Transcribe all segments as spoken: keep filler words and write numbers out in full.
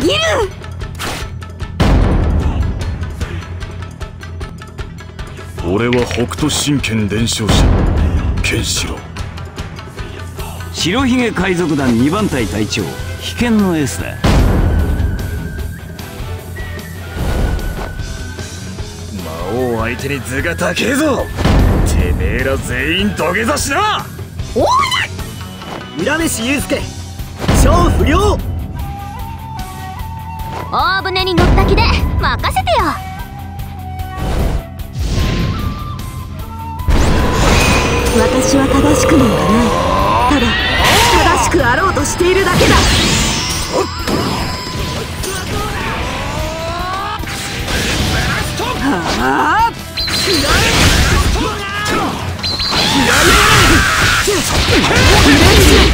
ぎる。俺は北斗神拳伝承者ケンシロウ。白ひげ海賊団にばん隊隊長秘剣のエースだ。魔王相手に図が高えぞ。てめえら全員土下座しな。おい浦飯祐介超不良。大船に乗った気で任せてよ。私は正しくなんかない。ただ正しくあろうとしているだけだ。はあ、ケンシロウ頼むよ。私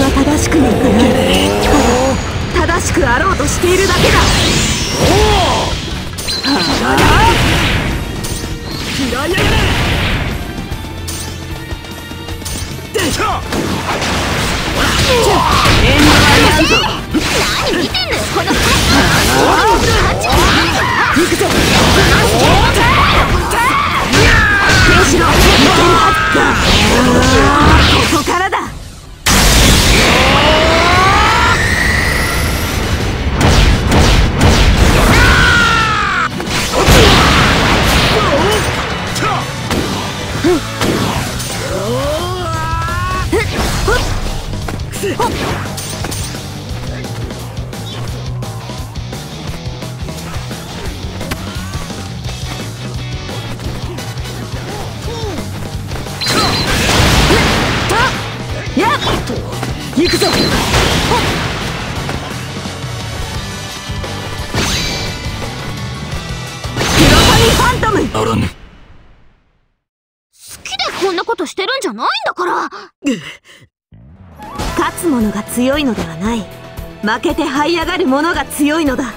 は正しくなんかない。ただ正しくあろうとしているだけだ。はあ、食らいやがれ。でしょ。何見てんのよこの回。行くぞ。ケンシロウここからだ。行くぞ。黒髪ファントム。あらぬ。好きでこんなことしてるんじゃないんだから。勝つ者が強いのではない、負けて這い上がる者が強いのだ。